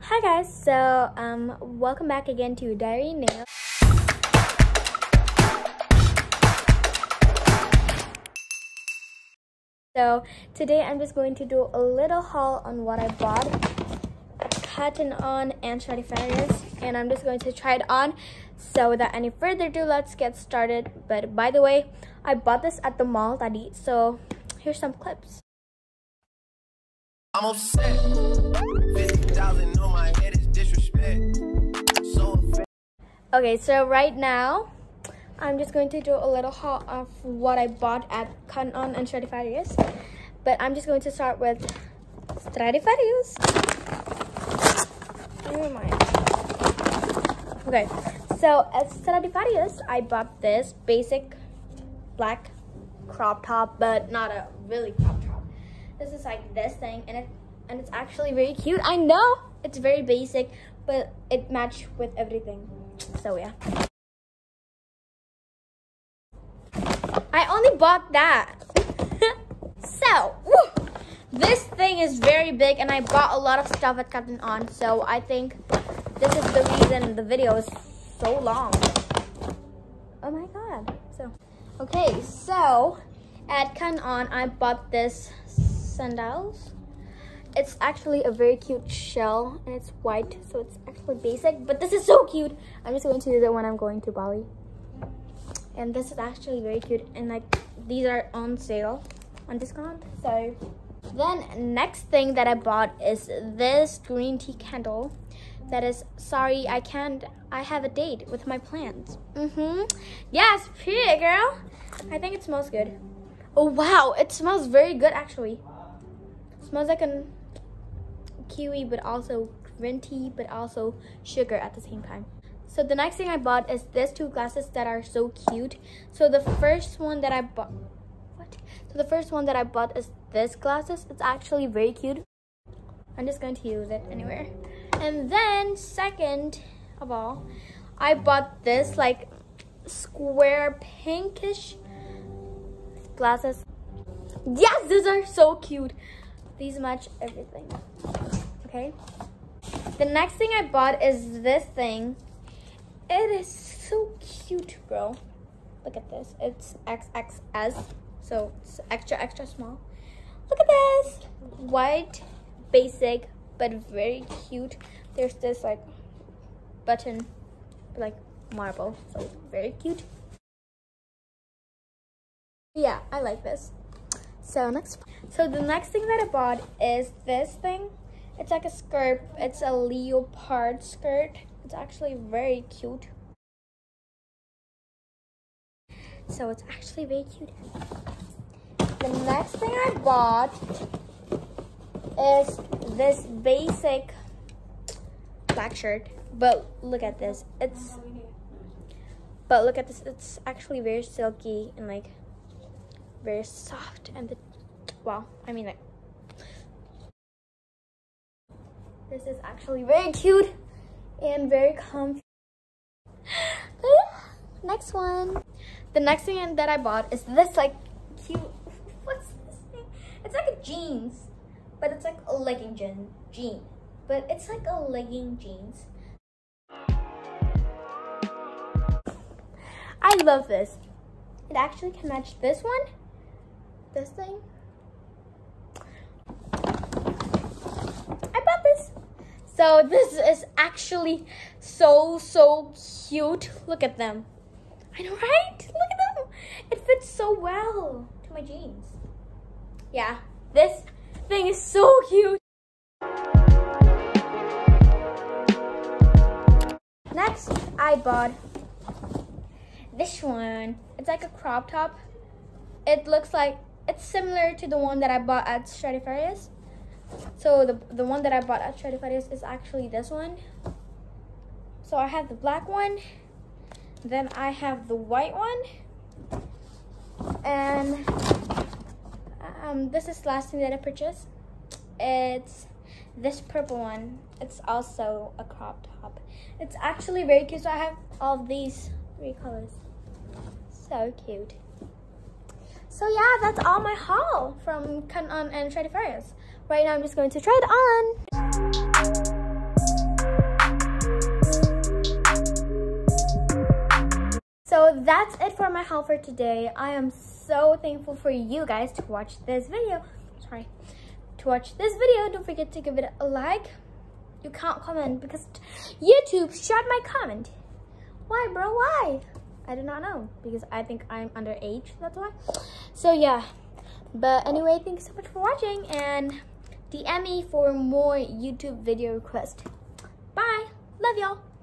Hi guys, so welcome back again to Diary Nail. So today I'm just going to do a little haul on what I bought at Cotton On and Stradivarius, and I'm just going to try it on. So without any further ado, let's get started. But by the way, I bought this at the mall tadi, so here's some clips. I'm upset. 50,000 on my head is disrespect. So okay, so right now I'm just going to do a little haul of what I bought at Cotton On and Stradivarius. But I'm just going to start with Stradivarius. Never mind. Okay, so at Stradivarius I bought this basic black crop top, but not a really crop top. This is like this thing, and it's actually very cute. I know it's very basic, but it matched with everything. So yeah, I only bought that. So woo, this thing is very big, and I bought a lot of stuff at Cotton On. So I think this is the reason the video is so long. Oh my god. So okay, so at Cotton On I bought this sandals. It's actually a very cute shell, and it's white, so it's actually basic, but this is so cute. I'm just going to use it when I'm going to Bali. And this is actually very cute, and like these are on sale, on discount. So then next thing that I bought is this green tea candle that is sorry I can't, I have a date with my plants. Yes, pretty girl. I think it smells good. Oh wow, it smells very good actually. It smells like a kiwi, but also green tea, but also sugar at the same time. So the next thing I bought is these two glasses that are so cute. So the first one that I bought, is this glasses. It's actually very cute. I'm just going to use it anywhere. And then second of all, I bought this like square pinkish glasses. Yes, these are so cute. These match everything. Okay, the next thing I bought is this thing. It is so cute, bro. Look at this. It's XXS, so it's extra small. Look at this, white, basic, but very cute. There's this like button, like marble, so it's very cute. Yeah, I like this. So the next thing that I bought is this thing. It's like a skirt. It's a leopard skirt. It's actually very cute. So it's actually very cute. The next thing I bought is this basic black shirt. But look at this. It's actually very silky and like very soft, and the wow, I mean like this is actually very cute and very comfy. Next one. The next thing that I bought is this like cute, what's this thing? It's like a jeans, but it's like a legging jean, but it's like a legging jeans. I love this. It actually can match this one, this thing. I bought this. So this is actually so cute. Look at them. I know, right? Look at them. It fits so well to my jeans. Yeah, this thing is so cute. Next, I bought this one. It's like a crop top. It looks like it's similar to the one that I bought at Stradivarius. So the one that I bought at Stradivarius is actually this one. So I have the black one, then I have the white one, and this is the last thing that I purchased. It's this purple one. It's also a crop top. It's actually very cute. So I have all these 3 colors. So cute. So yeah, that's all my haul from Cotton On and Stradivarius. Right now I'm just going to try it on. So that's it for my haul for today. I am so thankful for you guys to watch this video. Sorry. To watch this video, don't forget to give it a like. You can't comment because YouTube shut my comment. Why, bro? Why? I do not know, because I think I'm underage, that's why. So yeah, but anyway, thanks so much for watching, and DM me for more YouTube video requests. Bye. Love y'all.